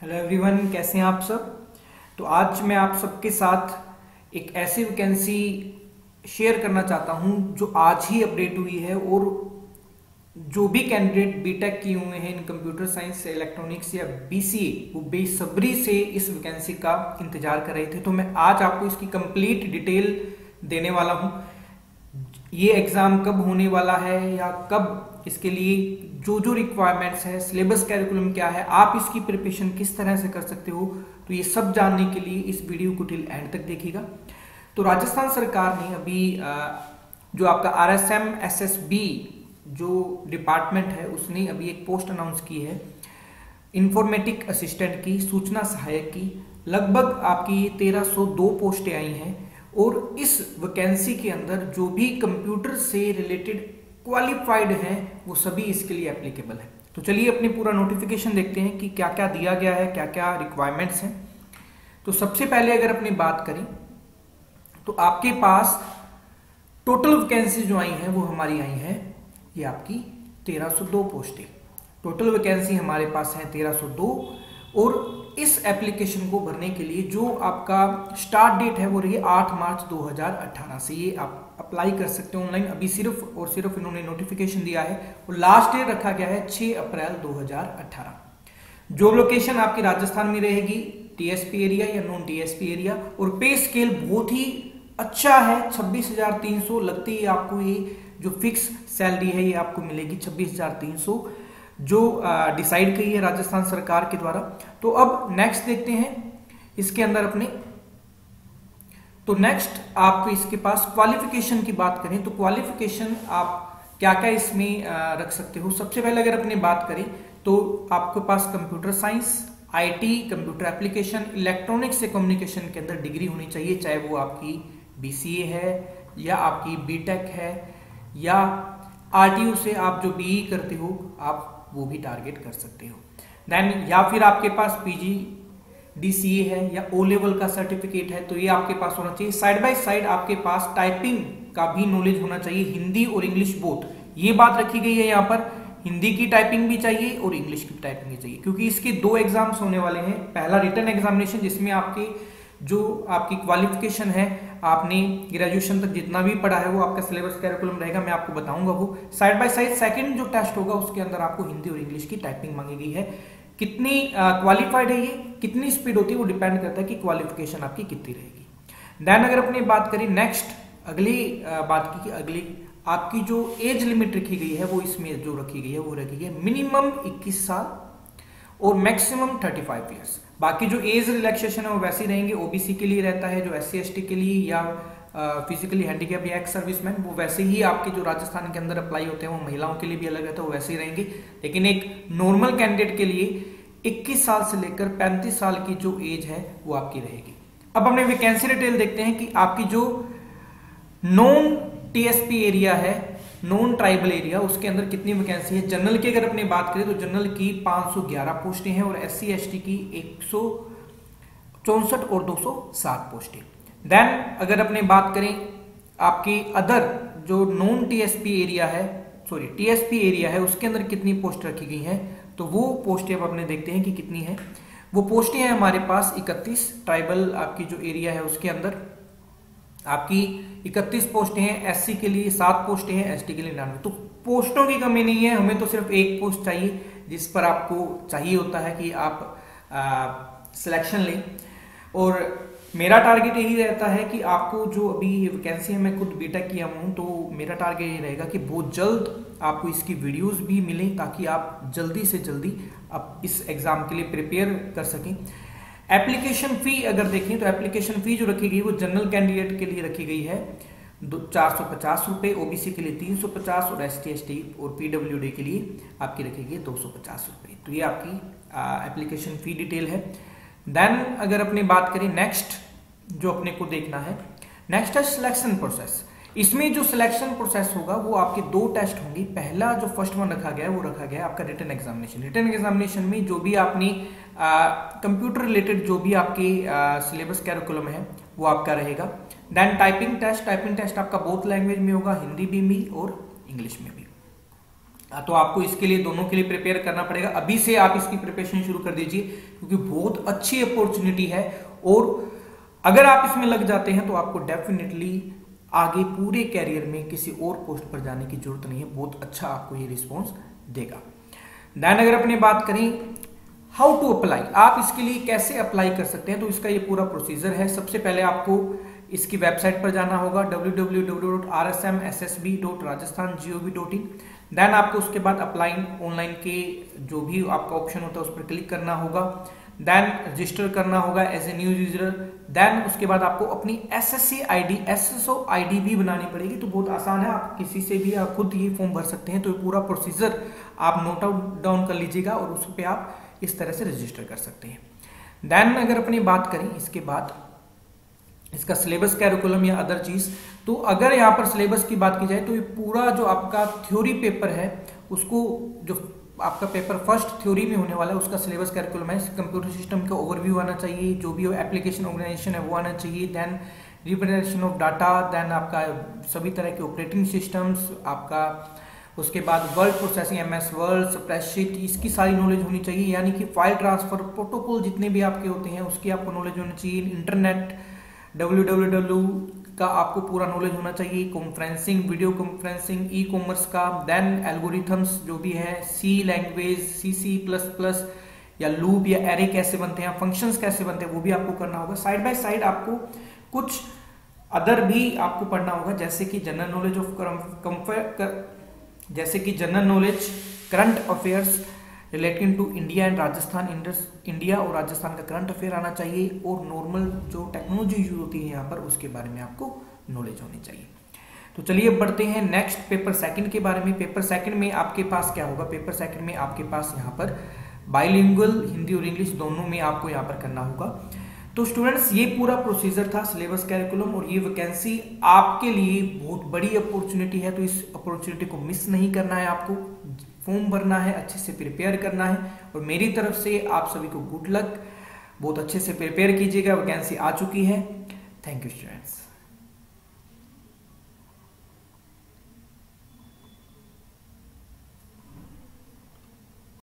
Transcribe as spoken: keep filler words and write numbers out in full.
Hello everyone, कैसे हैं आप सब। तो आज मैं आप सबके साथ एक ऐसी वैकेंसी शेयर करना चाहता हूं जो आज ही अपडेट हुई है और जो भी कैंडिडेट बीटेक किए हुए हैं इन कंप्यूटर साइंस, इलेक्ट्रॉनिक्स या बीसीए, वो बेसब्री से इस वैकेंसी का इंतजार कर रहे थे। तो मैं आज आपको इसकी कंप्लीट डिटेल देने वाला हूँ। ये एग्ज़ाम कब होने वाला है या कब, इसके लिए जो जो रिक्वायरमेंट्स है, सिलेबस कैरिकुलम क्या है, आप इसकी प्रिपरेशन किस तरह से कर सकते हो, तो ये सब जानने के लिए इस वीडियो को टिल एंड तक देखिएगा। तो राजस्थान सरकार ने अभी जो आपका R S M S S B जो डिपार्टमेंट है उसने अभी एक पोस्ट अनाउंस की है इंफॉर्मेटिक असिस्टेंट की, सूचना सहायक की। लगभग आपकी तेरह सौ दो पोस्टें आई हैं और इस वैकेंसी के अंदर जो भी कंप्यूटर से रिलेटेड क्वालिफाइड हैं वो सभी इसके लिए एप्लीकेबल है। तो चलिए अपने पूरा नोटिफिकेशन देखते हैं कि क्या क्या दिया गया है, क्या क्या रिक्वायरमेंट्स हैं। तो सबसे पहले अगर अपनी बात करें तो आपके पास टोटल वैकेंसी जो आई हैं वो हमारी आई हैं, ये आपकी तेरह सौ दो पोस्टें टोटल वैकेंसी हमारे पास हैं तेरह सौ दो। और इस एप्लीकेशन को भरने के लिए जो आपका स्टार्ट डेट है वो रही है आठ मार्च दो हज़ार अठारह से ये आप अप्लाई कर सकते हो ऑनलाइन। अभी सिर्फ और सिर्फ इन्होंने नोटिफिकेशन दिया है और लास्ट डेट रखा गया है छह अप्रैल दो हज़ार अठारह। जो लोकेशन आपकी राजस्थान में रहेगी, टीएसपी एरिया या नॉन टीएसपी एरिया, और पे स्केल बहुत ही अच्छा है, छब्बीस हज़ार तीन सौ लगती है आपको। ये जो फिक्स सैलरी है ये आपको मिलेगी छब्बीस हज़ार तीन सौ जो डिसाइड की है राजस्थान सरकार के द्वारा। तो अब नेक्स्ट देखते हैं इसके अंदर अपने। तो नेक्स्ट आप इसके पास क्वालिफिकेशन की बात करें तो क्वालिफिकेशन आप क्या क्या इसमें रख सकते हो। सबसे पहले अगर अपने बात करें तो आपके पास computer science, IT, computer application, electronics से कम्युनिकेशन के अंदर डिग्री होनी चाहिए, चाहे वो आपकी बीसीए है या आपकी बीटेक है या आरटीयू से आप जो बीई करते हो आप वो भी टारगेट कर सकते हो। देन या फिर आपके पास पीजी डीसीए है या ओ लेवल का सर्टिफिकेट है तो ये आपके पास होना चाहिए। साइड बाय साइड आपके पास टाइपिंग का भी नॉलेज होना चाहिए, हिंदी और इंग्लिश बोथ। ये बात रखी गई है यहाँ पर, हिंदी की टाइपिंग भी चाहिए और इंग्लिश की टाइपिंग भी चाहिए, क्योंकि इसके दो एग्जाम्स होने वाले हैं। पहला रिटन एग्जामिनेशन जिसमें आपके जो आपकी क्वालिफिकेशन है, आपने ग्रेजुएशन तक जितना भी पढ़ा है वो आपका सिलेबस कैरिकुलम रहेगा, मैं आपको बताऊंगा वो। साइड बाय साइड सेकंड जो टेस्ट होगा उसके अंदर आपको हिंदी और इंग्लिश की टाइपिंग मांगी गई है। कितनी क्वालिफाइड है ये, कितनी स्पीड होती है, वो डिपेंड करता है कि क्वालिफिकेशन आपकी कितनी रहेगी। देन अगर अपनी बात करें नेक्स्ट अगली आ, बात की कि अगली आपकी जो एज लिमिट रखी गई है वो इसमें जो रखी गई है वो रखी गई है मिनिमम इक्कीस साल और मैक्सिमम थर्टी फाइव ईयर्स। बाकी जो एज रिलैक्सेशन है वो वैसे ही रहेंगे। ओबीसी के लिए रहता है, जो एससी एसटी के लिए या फिजिकली हैंडीकैप या एक्स सर्विसमैन, वो वैसे ही आपके जो राजस्थान के अंदर अप्लाई होते हैं, वो महिलाओं के लिए भी अलग रहता है, वो वैसे ही रहेंगे। लेकिन एक नॉर्मल कैंडिडेट के लिए इक्कीस साल से लेकर पैंतीस साल की जो एज है वो आपकी रहेगी। अब हमने वैकेंसी डिटेल देखते हैं कि आपकी जो नॉन टीएसपी एरिया है, नॉन ट्राइबल एरिया, उसके अंदर कितनी वैकेंसी है। जनरल की अगर अपने बात करें तो जनरल की पाँच सौ ग्यारह पोस्टें हैं और एससी एसटी की एक सौ चौंसठ और दो सौ सात पोस्टें। देन अगर अपने बात करें आपकी अदर जो नॉन टीएसपी एरिया है, सॉरी टीएसपी एरिया है, उसके अंदर कितनी पोस्ट रखी गई हैं तो वो पोस्टें अब अपने देखते हैं कि कितनी है। वो पोस्टें हैं हमारे पास इकतीस। ट्राइबल आपकी जो एरिया है उसके अंदर आपकी इकतीस पोस्टें हैं, एससी के लिए सात पोस्टें हैं, एसटी के लिए नाइनवे। तो पोस्टों की कमी नहीं है, हमें तो सिर्फ एक पोस्ट चाहिए जिस पर आपको चाहिए होता है कि आप आ, सिलेक्शन लें। और मेरा टारगेट यही रहता है कि आपको जो अभी वैकेंसी है, मैं खुद बीटेक किया हूँ तो मेरा टारगेट यही रहेगा कि बहुत जल्द आपको इसकी वीडियोज़ भी मिलें ताकि आप जल्दी से जल्दी आप इस एग्ज़ाम के लिए प्रिपेयर कर सकें। एप्लीकेशन फ़ी अगर देखें तो एप्लीकेशन फ़ी जो रखी गई वो जनरल कैंडिडेट के लिए रखी गई है दो चार सौ पचास रुपये, ओ बी सी के लिए तीन सौ पचास और एस टी एस टी और पी डब्ल्यू डी के लिए आपकी रखी गई है दो सौ पचास रुपये। तो ये आपकी एप्लीकेशन फ़ी डिटेल है। देन अगर अपने बात करें नेक्स्ट जो अपने को देखना है, नेक्स्ट है सिलेक्शन प्रोसेस। इसमें जो सिलेक्शन प्रोसेस होगा वो आपके दो टेस्ट होंगे। पहला जो फर्स्ट वन रखा गया है वो रखा गया है आपका रिटन एग्जामिनेशन। रिटन एग्जामिनेशन में जो भी आपने कंप्यूटर रिलेटेड जो भी आपके सिलेबस कैरिकुलम है वो आपका रहेगा। Then typing test, typing test आपका बोथ लैंग्वेज में होगा, हिंदी भी में और इंग्लिश में भी। तो आपको इसके लिए दोनों के लिए प्रिपेयर करना पड़ेगा। अभी से आप इसकी प्रिपरेशन शुरू कर दीजिए क्योंकि बहुत अच्छी अपॉर्चुनिटी है और अगर आप इसमें लग जाते हैं तो आपको डेफिनेटली आगे पूरे कैरियर में किसी और पोस्ट पर जाने की जरूरत नहीं है, बहुत अच्छा आपको ये रिस्पॉन्स देगा। देन अगर अपने बात करें हाउ टू अप्लाई, आप इसके लिए कैसे अप्लाई कर सकते हैं, तो इसका ये पूरा प्रोसीजर है। सबसे पहले आपको इसकी वेबसाइट पर जाना होगा W W W dot R S M S S B dot Rajasthan G O V dot in. Then आपको उसके बाद अप्लाई ऑनलाइन के जो भी आपका ऑप्शन होता है उस पर क्लिक करना होगा। देन रजिस्टर करना होगा as a new user. Then उसके बाद आपको अपनी S S C I D S S O I D भी बनानी पड़ेगी, तो बहुत आसान है, आप किसी से भी आप खुद ये फॉर्म भर सकते हैं। तो ये पूरा प्रोसीजर आप नोट आउट डाउन कर लीजिएगा और उस पर आप इस तरह से रजिस्टर कर सकते हैं। देन अगर अपनी बात करें इसके बाद इसका सिलेबस, कैरिकुलम या अदर चीज़, तो अगर यहाँ पर सिलेबस की बात की जाए तो ये पूरा जो आपका थ्योरी पेपर है उसको, जो आपका पेपर फर्स्ट थ्योरी में होने वाला है उसका सिलेबस कैरिकुलम है। कंप्यूटर सिस्टम का ओवरव्यू आना चाहिए, जो भी एप्लीकेशन ऑर्गेनाइजेशन है वो आना चाहिए। Then representation of data, then आपका सभी तरह के ऑपरेटिंग सिस्टम्स, आपका उसके बाद word processing, M S word, spreadsheet, इसकी सारी नॉलेज होनी चाहिए। यानी कि फाइल ट्रांसफर प्रोटोकॉल जितने भी आपके होते हैं उसकी आपको नॉलेज होनी चाहिए। इंटरनेट डब्ल्यू डब्ल्यू डब्ल्यू का आपको पूरा नॉलेज होना चाहिए। Conferencing, video conferencing, e commerce का। देन एल्गोरिथम्स जो भी है, C language, C C plus plus या लूप या एरे कैसे बनते हैं, फंक्शंस कैसे बनते हैं वो भी आपको करना होगा। साइड बाय साइड आपको कुछ अदर भी आपको पढ़ना होगा, जैसे कि जनरल नॉलेज ऑफ कंफर्ट जैसे कि general knowledge, current affairs related to India and Rajasthan, India और राजस्थान का करंट अफेयर आना चाहिए और नॉर्मल जो टेक्नोलॉजी यूज होती है यहाँ पर उसके बारे में आपको नॉलेज होनी चाहिए। तो चलिए बढ़ते हैं नेक्स्ट पेपर सेकंड के बारे में। पेपर सेकंड में आपके पास क्या होगा, पेपर सेकंड में आपके पास यहाँ पर बाइलिंगुअल हिंदी और इंग्लिश दोनों में आपको यहाँ पर करना होगा। तो स्टूडेंट्स ये पूरा प्रोसीजर था, सिलेबस, कैरिकुलम, और ये वैकेंसी आपके लिए बहुत बड़ी अपॉर्चुनिटी है, तो इस अपॉर्चुनिटी को मिस नहीं करना है। आपको फॉर्म भरना है, अच्छे से प्रिपेयर करना है और मेरी तरफ से आप सभी को गुड लक, बहुत अच्छे से प्रिपेयर कीजिएगा। वैकेंसी आ चुकी है। Thank you students.